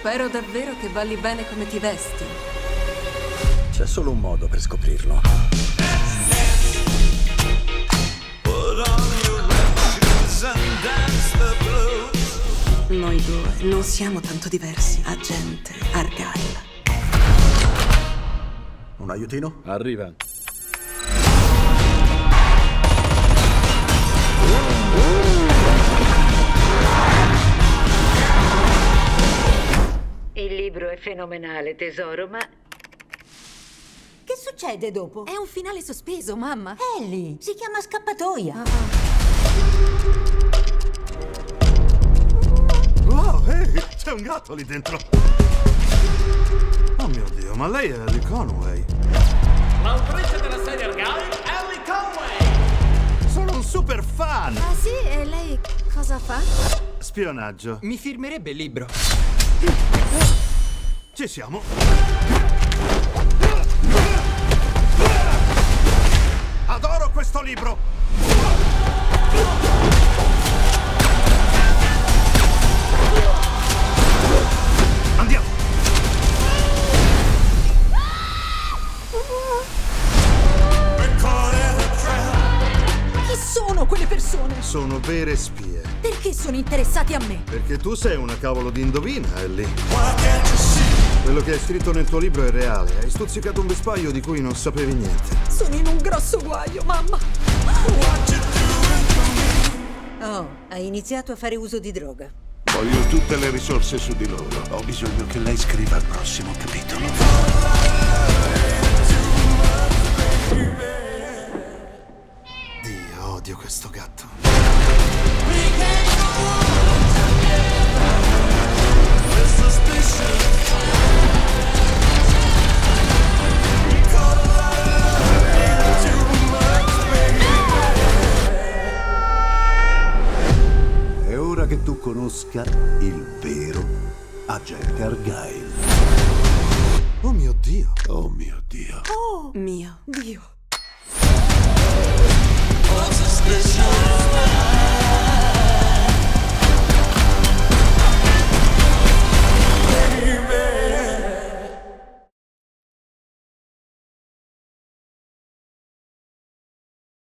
Spero davvero che balli bene come ti vesti. C'è solo un modo per scoprirlo. Noi due non siamo tanto diversi. Agente Argylle. Un aiutino? Arriva. Il libro è fenomenale, tesoro, ma... Che succede dopo? È un finale sospeso, mamma. Ellie, si chiama scappatoia. Wow, hey, c'è un gatto lì dentro. Oh mio Dio, ma lei è Ellie Conway. L'autrice della serie Argylle, Ellie Conway. Sono un super fan. Ah sì? E lei cosa fa? Spionaggio. Mi firmerebbe il libro. Ci siamo. Adoro questo libro. Andiamo. Chi sono quelle persone? Sono vere spie. Perché sono interessati a me? Perché tu sei una cavolo di indovina, Ellie. Quello che hai scritto nel tuo libro è reale. Hai stuzzicato un vespaio di cui non sapevi niente. Sono in un grosso guaio, mamma. Oh, hai iniziato a fare uso di droga. Voglio tutte le risorse su di loro. Ho bisogno che lei scriva il prossimo capitolo. Dio, odio questo gatto. È ora che tu conosca il vero agente Argylle. Oh mio Dio! Oh mio Dio! Oh mio Dio!